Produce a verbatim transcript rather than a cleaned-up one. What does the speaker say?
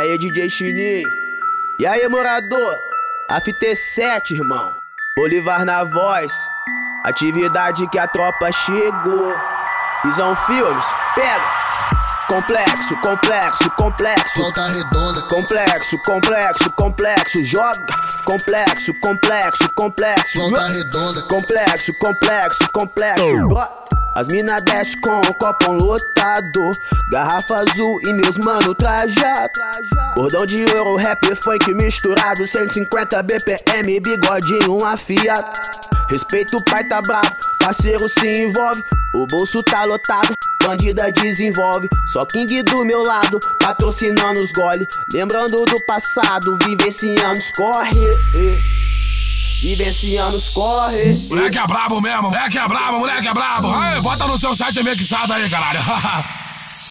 aí, D J Xininho. E aí, morador? A F T sete, irmão. Bolivar na voz. Atividade que a tropa chegou. I S A O Filmes, pega. Complexo, complexo, complexo. Volta redonda. Complexo, complexo, complexo. Joga. Complexo, complexo, complexo. Volta redonda. Complexo, complexo, complexo. As mina desce com o copão lotado. Garrafa azul e meus mano trajado. Bordão de ouro, rap funk misturado. cento e cinquenta B P M, bigodinho afiado. Respeito, o pai tá bravo, parceiro se envolve. O bolso tá lotado, bandida desenvolve. Só King do meu lado, patrocinando os gole. Lembrando do passado, vivenciando os corre. Vivenciando os corre. Moleque é brabo mesmo, moleque é brabo, moleque é brabo. Aí, bota no seu site mixado aí, caralho.